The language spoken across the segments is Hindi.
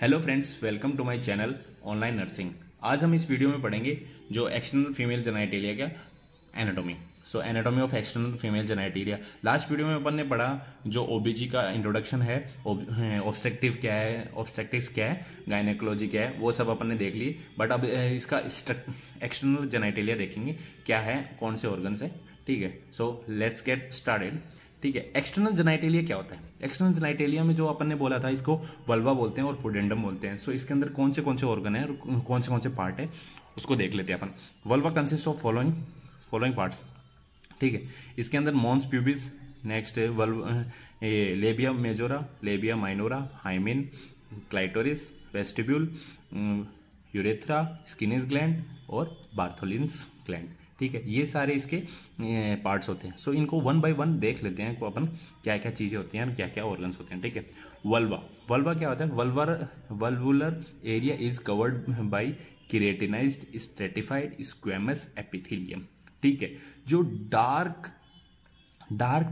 Hello friends, welcome to my channel online nursing. आज हम इस वीडियो में पढ़ेंगे जो एक्सटर्नल फीमेल जेनाइटेलिया का anatomy. So anatomy of external female genitalia. Last video में अपन ने पढ़ा जो ओबीजी का इंट्रोडक्शन है, ऑब्स्ट्रक्टिव क्या है, ऑब्स्टेट्रिक्स क्या है, गायनेकोलॉजी क्या है, वो सब अपन ने देख ली। बट अब इसका एक्सटर्नल जेनाइटेलिया देखेंगे क्या है, कौन से ऑर्गन से। ठीक है, सो लेट्स गेट स्टार्टेड। ठीक है, एक्सटर्नल जेनाइटेलिया क्या होता है? एक्सटर्नल जेनाइटेलिया में जो अपन ने बोला था, इसको वल्वा बोलते हैं और पुडेंडम बोलते हैं। सो इसके अंदर कौन से ऑर्गन है और कौन से पार्ट है, उसको देख लेते हैं अपन। Vulva consist of following parts. ठीक है, इसके अंदर mons pubis, next labia majora, labia minora, hymen, clitoris, vestibule, urethra, स्किनिस gland और बार्थोलिन्स ग्लैंड। ठीक है, ये सारे इसके पार्ट्स होते हैं। सो इनको वन बाय वन देख लेते हैं अपन क्या क्या चीज़ें होती हैं, क्या क्या ऑर्गन्स होते हैं। ठीक है, वल्वा क्या होता है? Valvular area is covered by keratinised stratified squamous epithelium. ठीक है, जो डार्क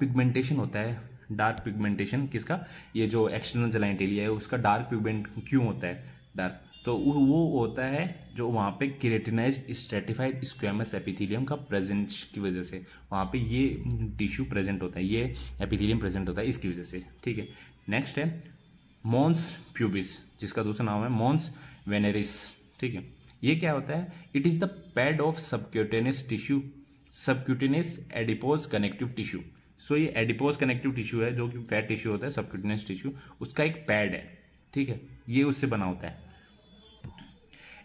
पिगमेंटेशन होता है, डार्क पिगमेंटेशन किसका, ये जो एक्सटर्नल जेनाइटेलिया है उसका डार्क पिगमेंट क्यों होता है डार्क, तो वो होता है जो वहाँ पे केराटिनाइज्ड स्ट्रेटिफाइड स्क्वेमस एपिथेलियम का प्रेजेंस की वजह से वहाँ पे ये टिश्यू प्रेजेंट होता है, ये एपिथेलियम प्रेजेंट होता है इसकी वजह से। ठीक है, नेक्स्ट है मॉन्स प्यूबिस, जिसका दूसरा नाम है मॉन्स वेनेरिस। ठीक है, ये क्या होता है? It is the pad of subcutaneous tissue, subcutaneous adipose connective tissue. So ये एडिपोज कनेक्टिव टिश्यू है जो कि फैट टिश्यू होता है, सबक्यूटेनियस टिश्यू, उसका एक पैड है। ठीक है, ये उससे बना होता है।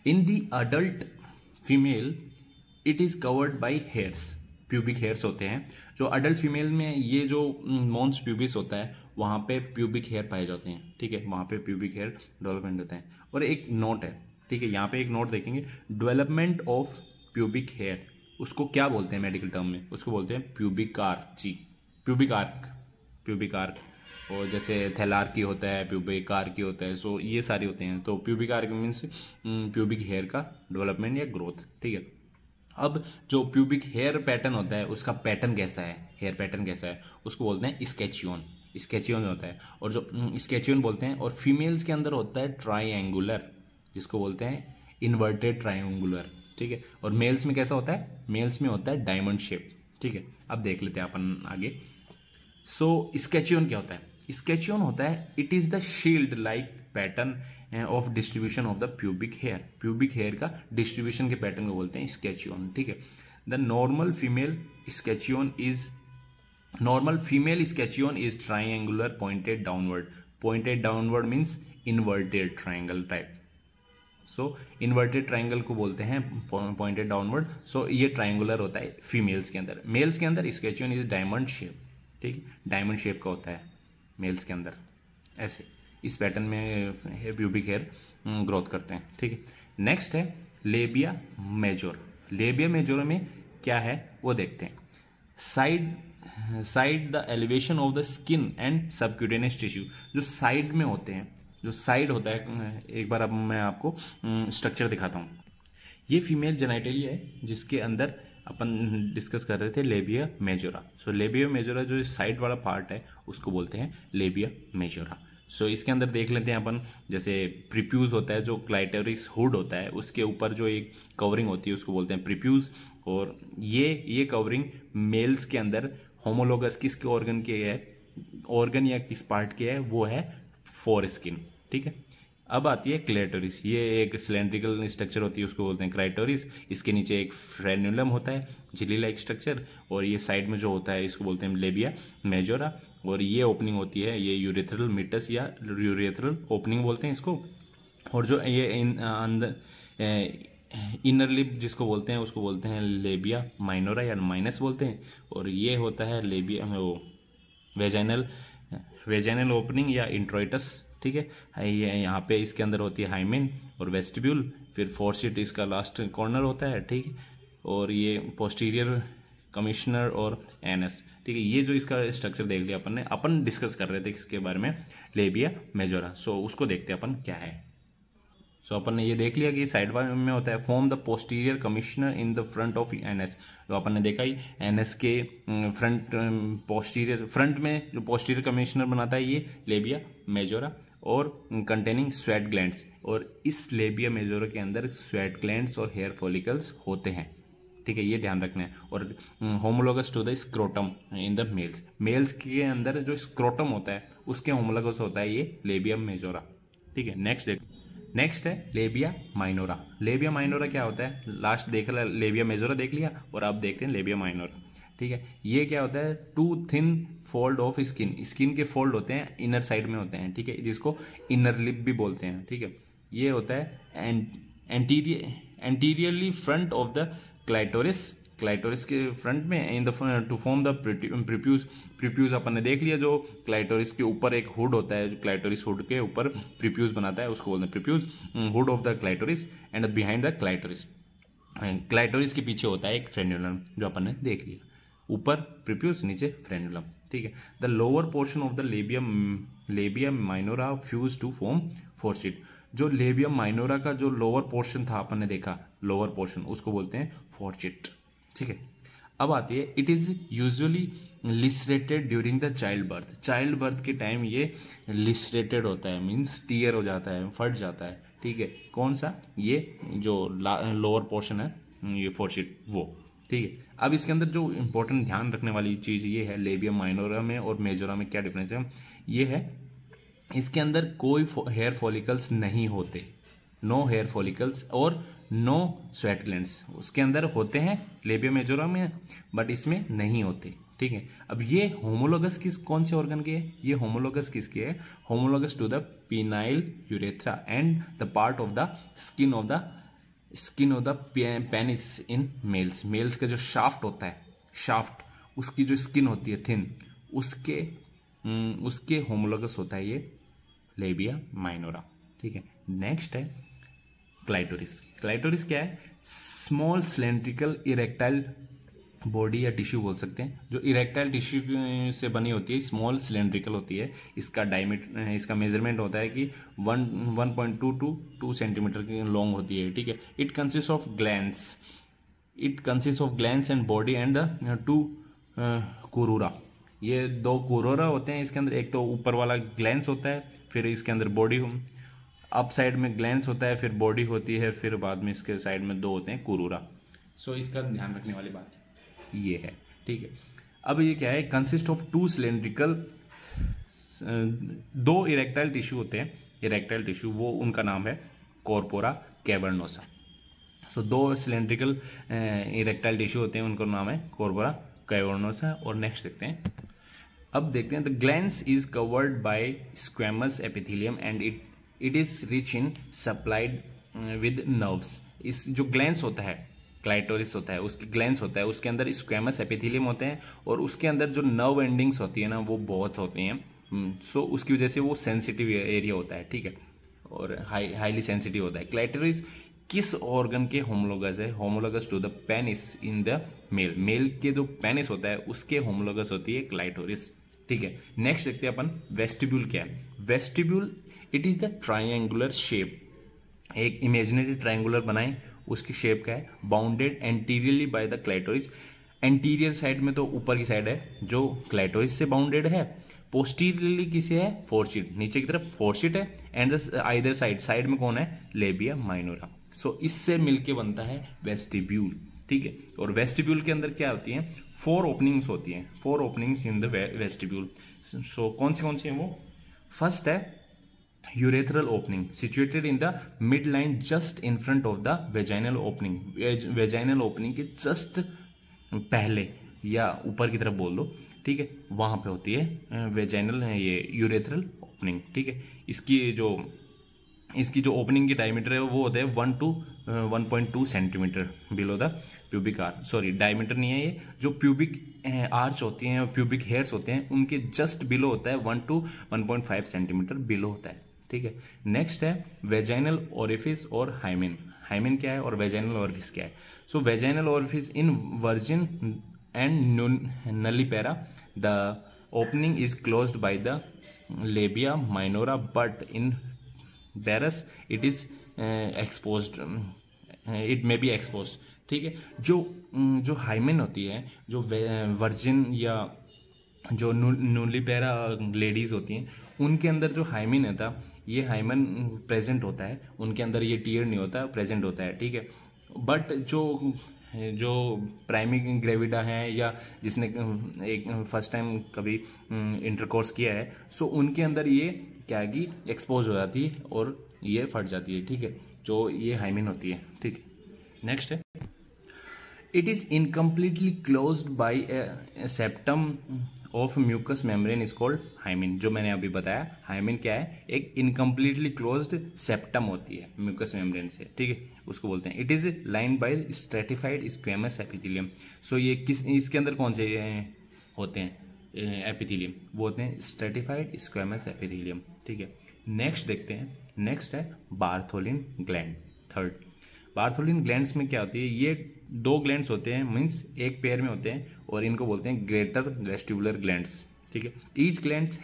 In the adult female it is covered by hairs, pubic hairs होते हैं। जो अडल्ट फीमेल में ये जो मॉन्स प्यूबिस होता है वहाँ पे प्यूबिक हेयर पाए जाते हैं। ठीक है, वहाँ पे प्यूबिक हेयर डेवलपमेंट होते हैं। और एक नोट है, ठीक है, यहाँ पे एक नोट देखेंगे, डेवलपमेंट ऑफ प्यूबिक हेयर, उसको क्या बोलते हैं मेडिकल टर्म में? उसको बोलते हैं प्यूबिक आर्क। और जैसे थैलार्की होता है, प्यूबिक आर्की होता है, सो ये सारे होते हैं। तो pubic Archie means pubic hair का डेवलपमेंट या ग्रोथ। ठीक है, अब जो प्यूबिक हेयर पैटर्न होता है उसका पैटर्न कैसा है, हेयर पैटर्न कैसा है, उसको बोलते हैं स्केचियन होता है। और जो स्केचियन बोलते हैं, और फीमेल्स के अंदर होता है ट्राइंगुलर, जिसको बोलते हैं इन्वर्टेड ट्राइंगुलर। ठीक है, और मेल्स में कैसा होता है? मेल्स में होता है डायमंड शेप। ठीक है, अब देख लेते हैं अपन आगे। सो स्केचियन क्या होता है? स्केचियन होता है it is the shield like pattern of distribution of the pubic hair. Pubic hair का डिस्ट्रीब्यूशन के पैटर्न को बोलते हैं स्केचियन। ठीक है, the normal female escutcheon is triangular pointed downward. Pointed downward means inverted triangle type. So inverted triangle को बोलते हैं पॉइंटेड डाउनवर्ड। सो ये ट्राइंगुलर होता है फीमेल्स के अंदर। मेल्स के अंदर स्केचियन इज डायमंड शेप। ठीक है, डायमंड शेप का होता है मेल्स के अंदर। ऐसे इस पैटर्न में प्यूबिक हेयर ग्रोथ करते हैं। ठीक है, नेक्स्ट है लेबिया मेजोर। लेबिया मेजोर में क्या है वो देखते हैं। Side the elevation of the skin and subcutaneous tissue, जो साइड में होते हैं, जो साइड होता है। एक बार अब मैं आपको स्ट्रक्चर दिखाता हूँ। ये फीमेल जेनाइटेलिया है जिसके अंदर अपन डिस्कस कर रहे थे labia majora. So labia majora जो साइड वाला पार्ट है उसको बोलते हैं लेबिया मेजोरा। सो इसके अंदर देख लेते हैं अपन, जैसे प्रीप्यूज होता है, जो क्लाइटोरिस हुड होता है उसके ऊपर जो एक कवरिंग होती है उसको बोलते हैं प्रीप्यूज। और ये कवरिंग मेल्स के अंदर होमोलोगस किसके ऑर्गन के है, ऑर्गन या किस पार्ट के है, वो है फोरस्किन। ठीक है, अब आती है क्लाइटोरिस। ये एक सिलेंड्रिकल स्ट्रक्चर होती है, उसको बोलते हैं क्लाइटोरिस। इसके नीचे एक फ्रेनुलम होता है, झिल्ली लाइक स्ट्रक्चर, और ये साइड में जो होता है इसको बोलते हैं लेबिया मेजोरा। और ये ओपनिंग होती है, ये यूरेथ्रल मिटस या यूरेथ्रल ओपनिंग बोलते हैं इसको। और जो ये इनर लिप जिसको बोलते हैं उसको बोलते हैं लेबिया माइनोरा या माइनस बोलते हैं। और ये होता है लेबिया वो वेजाइनल ओपनिंग या इंट्रोइटस। ठीक है, ये यहाँ पे इसके अंदर होती है हाइमेन और वेस्टिब्यूल, फिर फोर्सिट इसका लास्ट कॉर्नर होता है। ठीक है, और ये पोस्टीरियर कमिश्नर और एनस। ठीक है, ये जो इसका स्ट्रक्चर देख लिया अपन ने, अपन डिस्कस कर रहे थे इसके बारे में लेबिया मेजोरा। सो उसको देखते हैं अपन क्या है। सो अपन ने ये देख लिया कि साइड में होता है, form the posterior commissure in the front of anus. तो अपन ने देखा ही एनएस के फ्रंट पोस्टीरियर, फ्रंट में जो पोस्टीरियर कमिश्नर बनाता है ये लेबिया मेजोरा। और कंटेनिंग स्वेट ग्लैंड्स, और इस लेबिया मेजोरा के अंदर स्वेट ग्लैंड्स और हेयर फॉलिकल्स होते हैं। ठीक है, ये ध्यान रखना है। और homologous to the scrotum in the males, males के अंदर जो स्क्रोटम होता है उसके होमोलोगस होता है ये लेबिया मेजोरा। ठीक है, नेक्स्ट है लेबिया माइनोरा। लेबिया माइनोरा क्या होता है? लास्ट देख रहा, लेबिया मेजोरा देख लिया और आप देख रहे हैं लेबिया माइनोरा। ठीक है, ये क्या होता है? Two thin fold of skin, skin के फोल्ड होते हैं, इनर साइड में होते हैं। ठीक है, जिसको इनर लिप भी बोलते हैं। ठीक है, ये होता है anteriorly front of the clitoris, clitoris के फ्रंट में, in the to form the prepuce. Prepuce अपन ने देख लिया, जो क्लाइटोरिस के ऊपर एक हुड होता है, जो क्लाइटोरिस हुड के ऊपर प्रिप्यूज बनाता है उसको बोलते हैं prepuce, hood of the clitoris and behind the clitoris. Clitoris के पीछे होता है एक फ्रेनुलम, जो अपन ने देख लिया, ऊपर प्रिप्यूज नीचे फ्रेनुलम। ठीक है, the lower portion of the labia minora fuse to form fourchette. जो लेबिया माइनोरा का जो लोअर पोर्शन था अपन ने देखा, लोअर पोर्शन उसको बोलते हैं फोरशीट। ठीक है, अब आती है it is usually lacerated during the child birth. Child birth के टाइम ये लिसरेटेड होता है, मीन्स टीयर हो जाता है, फट जाता है। ठीक है, कौन सा? ये जो लोअर पोर्शन है ये फोरशीट वो। ठीक है, अब इसके अंदर जो इम्पोर्टेंट ध्यान रखने वाली चीज़ ये है, लेबिया माइनोरा में और मेजोरा में क्या डिफरेंस है, ये है इसके अंदर कोई हेयर फॉलिकल्स नहीं होते, नो हेयर फॉलिकल्स और नो स्वेट ग्लैंड्स उसके अंदर होते हैं लेबिया मेजोरा में, बट इसमें नहीं होते। ठीक है, अब ये होमोलोगस किस कौन से ऑर्गन के है? ये होमोलोगस किसके है? Homologous to the penile urethra and the part of the skin of the penis in males. Males का जो शाफ्ट होता है, शाफ्ट उसकी जो स्किन होती है थिन, उसके होमोलोगस होता है ये लेबिया माइनोरा। ठीक है, नेक्स्ट है क्लाइटोरिस। क्लाइटोरिस क्या है? स्मॉल सिलेंड्रिकल इरेक्टाइल बॉडी या टिश्यू बोल सकते हैं, जो इरेक्टाइल टिश्यू से बनी होती है, स्मॉल सिलेंड्रिकल होती है। इसका डायमीटर, इसका मेजरमेंट होता है कि 1.2 to 2 सेंटीमीटर लॉन्ग होती है। ठीक है, it consist of glands and body and two crura. ये दो कोरूरा होते हैं इसके अंदर, एक तो ऊपर वाला ग्लैंड्स होता है, फिर इसके अंदर बॉडी, अप साइड में ग्लैंड्स होता है, फिर बॉडी होती है, फिर बाद में इसके साइड में दो होते हैं कोरूरा। सो इसका ध्यान रखने वाली बात ये है। ठीक है, अब ये क्या है? कंसिस्ट ऑफ टू सिलेंड्रिकल, दो इरेक्टाइल टिश्यू होते हैं, इरेक्टाइल टिश्यू वो उनका नाम है कॉर्पोरा कैवर्नोसा। सो दो सिलेंड्रिकल इरेक्टाइल टिश्यू होते हैं, उनका नाम है कॉर्पोरा कैवर्नोसा। और नेक्स्ट देखते हैं, अब देखते हैं the glands is covered by squamous epithelium and it is rich in supplied with nerves. इस जो ग्लैंड्स होता है, क्लाइटोरिस होता है, उसकी ग्लैंड्स होता है, उसके अंदर स्क्वेमस एपिथेलियम होते हैं और उसके अंदर जो नर्व एंडिंग्स होती है ना वो बहुत होती हैं। सो उसकी वजह से वो सेंसिटिव एरिया होता है। ठीक है, और हाईली सेंसिटिव होता है। क्लाइटोरिस किस ऑर्गन के होमोलोगस है? Homologous to the penis in the male. Male के जो पेनिस होता है उसके होमोलोगस होती है क्लाइटोरिस। ठीक है, नेक्स्ट देखते हैं अपन वेस्टिब्यूल क्या है। Vestibule it is the triangular shape, एक इमेजिनरी ट्राइंगुलर बनाएं, उसकी शेप क्या है? Bounded anteriorly by the clitoris. Anterior side में तो ऊपर की साइड है जो क्लाइटोरिस से बाउंडेड है, पोस्टीरियरली किसे है? फोरशीट, नीचे की तरफ फोरशीट है, एंड आइदर साइड में कौन है? Labia minora. सो इससे मिलके बनता है वेस्टिब्यूल। ठीक है, और वेस्टिब्यूल के अंदर क्या होती है? 4 ओपनिंग्स होती हैं, 4 openings in the vestibule. So कौन सी हैं वो? फर्स्ट है urethral opening situated in the mid line just in front of the vaginal opening. Vaginal opening के जस्ट पहले या ऊपर की तरफ बोल दो। ठीक है, वहाँ पे होती है वेजाइनल, ये यूरेथ्रल ओपनिंग। ठीक है, इसकी जो ओपनिंग की डायमीटर है वो होता है 1.2 centimeter below the pubic arch. Sorry, diameter नहीं है ये, जो प्यूबिक आर्च होती हैं और प्यूबिक हेयर्स होते हैं उनके जस्ट बिलो होता है, 1 to 1.5 सेंटीमीटर बिलो होता है। ठीक है, नेक्स्ट है वेजाइनल ओरिफिस और हाइमेन। हाइमेन क्या है और वेजाइनल ओरिफिस क्या है? So vaginal orifice in virgin and nullipara the opening is closed by the labia minora but in parous it is exposed, it may be exposed. ठीक है, जो हाइमेन होती है, जो वर्जिन या जो नूनली पैरा लेडीज़ होती हैं उनके अंदर जो हाइमिन होता है, ये हाइमन प्रेजेंट होता है, उनके अंदर ये टीयर नहीं होता, प्रेजेंट होता है, ठीक है। बट जो प्राइमी ग्रेविडा हैं या जिसने एक फर्स्ट टाइम कभी इंटरकोर्स किया है, सो उनके अंदर ये क्या है कि एक्सपोज हो जाती है और ये फट जाती है, ठीक है, जो ये हाइमिन होती है, ठीक है। नेक्स्ट है it is incompletely closed by septum of mucous membrane is called hymen. जो मैंने अभी बताया, हाइमिन क्या है, एक इनकम्प्लीटली क्लोज्ड सेप्टम होती है म्यूकस मेम्ब्रेन से, ठीक है, उसको बोलते हैं। It is line by stratified squamous epithelium. So ये किस इसके अंदर कौन से होते हैं एपिथेलियम, वो होते हैं स्ट्रेटिफाइड स्क्वेमस एपिथेलियम, ठीक है। नेक्स्ट देखते हैं, नेक्स्ट है Bartholin gland. Third Bartholin glands में क्या होती है, ये दो ग्लैंड्स होते हैं, मीन्स एक पेयर में होते हैं और इनको बोलते हैं ग्रेटर वेस्टिबुलर ग्लैंड्स, ठीक है। Each glands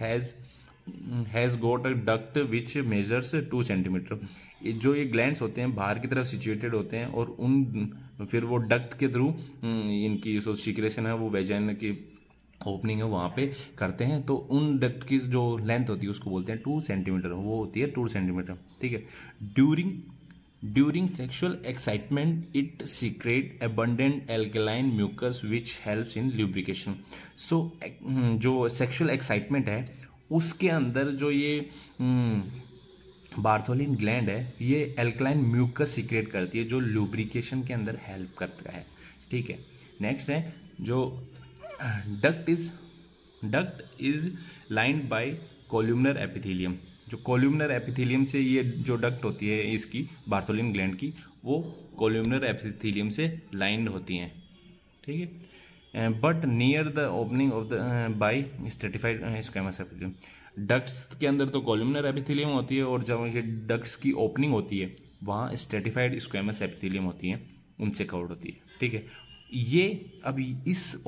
has got a duct which measures 2 centimeter. जो ये ग्लैंड्स होते हैं बाहर की तरफ सिचुएटेड होते हैं और उन फिर वो डक्ट के थ्रू इनकी जो सीक्रेशन है वो वेजाइना की ओपनिंग है वहाँ पे करते हैं, तो उन डक्ट की जो लेंथ होती है उसको बोलते हैं 2 सेंटीमीटर, वो होती है 2 सेंटीमीटर, ठीक है। During sexual excitement, it secretes abundant alkaline mucus which helps in lubrication. So जो sexual excitement है उसके अंदर जो ये बार्थोलिन ग्लैंड है ये एल्कलाइन म्यूकस सीक्रेट करती है जो लुब्रिकेशन के अंदर हेल्प करता है, ठीक है। नेक्स्ट है जो duct is lined by columnar epithelium. जो कोल्यूमनर एपिथेलियम से ये जो डक्ट होती है इसकी बार्थोलिन ग्लैंड की, वो कोल्यूमनर एपिथेलियम से लाइंड होती हैं, ठीक है। But near the opening of the by stratified squamous epithelium. Ducts के अंदर तो कोल्यूमनर एपिथेलियम होती है और जब ये डक्ट्स की ओपनिंग होती है वहाँ स्ट्रेटिफाइड स्क्वेमस एपिथेलियम होती हैं, उनसे कवर्ड होती है, ठीक है। ये अभी इस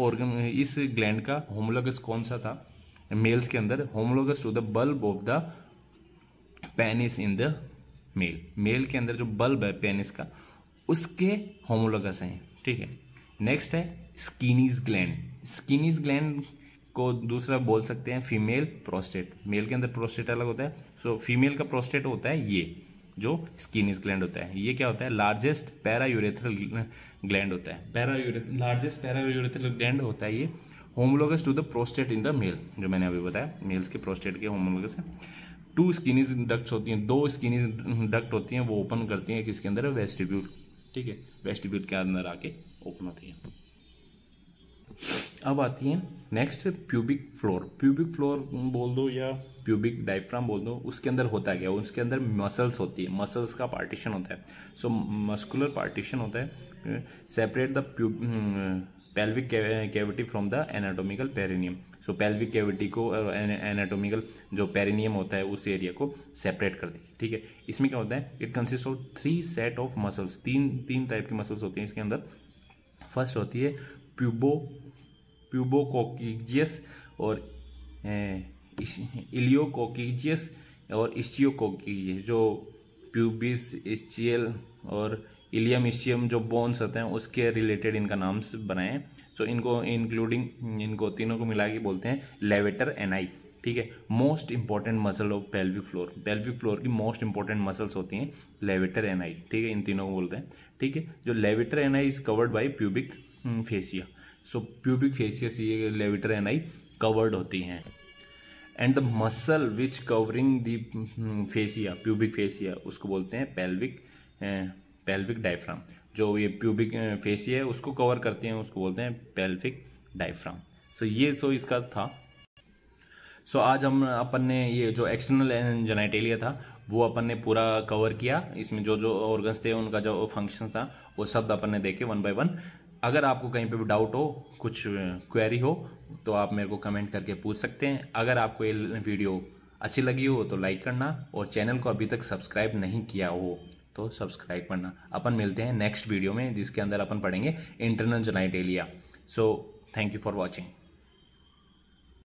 ग्लैंड का होमोलोगस कौन सा था मेल्स के अंदर, homologous to the bulb of the penis in the male. Male के अंदर जो बल्ब है पेनिस का उसके होमोलोगस हैं, ठीक है। नेक्स्ट है स्किनीज ग्लैंड। स्किनीज ग्लैंड को दूसरा बोल सकते हैं फीमेल प्रोस्टेट। मेल के अंदर प्रोस्टेट अलग होता है, सो फीमेल का प्रोस्टेट होता है ये जो स्किनीज ग्लैंड होता है। ये क्या होता है, लार्जेस्ट पैरायूरेथ्रल ग्लैंड होता है, लार्जेस्ट पैरायूरेथ्रल ग्लैंड होता है ये। Homologous to the prostate in the male, जो मैंने अभी बताया मेल्स के प्रोस्टेट के होमोलोगस है। 2 स्किनीज डक्ट्स होती हैं, 2 स्किनीज डक्ट होती हैं, वो ओपन करती हैं किसके अंदर, वेस्टिब्यूल, ठीक है, वेस्टिब्यूल के अंदर आके ओपन होती हैं। अब आती हैं next pubic floor. Pubic floor बोल दो या प्यूबिक डायफ्राम बोल दो, उसके अंदर होता क्या है, उसके अंदर मसल्स होती है, मसल्स का पार्टीशन होता है, सो मस्कुलर पार्टीशन होता है। Separate the pelvic cavity from the anatomical perineum. So pelvic cavity को एनाटोमिकल जो पेरिनियम होता है उस एरिया को सेपरेट करती है, ठीक है। इसमें क्या होता है, it consist of 3 set of muscles. तीन टाइप की मसल्स होती हैं इसके अंदर। फर्स्ट होती है प्यूबोकोकिजियस और इलियोकोकिजियस और इस्चियोकोकिजियस। जो प्यूबिस इस्चियल और इलियम इस्चियम जो बोन्स होते हैं उसके रिलेटेड इनका नाम बनाए हैं, सो इनको इंक्लूडिंग इनको तीनों को मिला के बोलते हैं लेवेटर एनाई, ठीक है। Most important muscle of pelvic floor, pelvic floor की मोस्ट इंपॉर्टेंट मसल्स होती हैं लेवेटर एनाई, ठीक है, इन तीनों को बोलते हैं, ठीक है। जो levator ani is covered by pubic fascia, so pubic fascia से ये लेवेटर एनाई कवर्ड होती हैं। And the muscle which covering the fascia, pubic fascia, उसको बोलते हैं पेल्विक डायफ्राम। जो ये प्यूबिक फेसिया है उसको कवर करते हैं उसको बोलते हैं पेल्विक डायफ्राम। सो ये इसका था। आज हम अपन ने ये जो एक्सटर्नल जेनिटेलिया था वो अपन ने पूरा कवर किया, इसमें जो जो ऑर्गन्स थे उनका जो फंक्शन था वो सब अपन ने देखे 1 बाय 1। अगर आपको कहीं पे भी डाउट हो, कुछ क्वेरी हो, तो आप मेरे को कमेंट करके पूछ सकते हैं। अगर आपको ये वीडियो अच्छी लगी हो तो लाइक करना और चैनल को अभी तक सब्सक्राइब नहीं किया हो तो सब्सक्राइब करना। अपन मिलते हैं नेक्स्ट वीडियो में जिसके अंदर अपन पढ़ेंगे internal genitalia. So thank you for watching.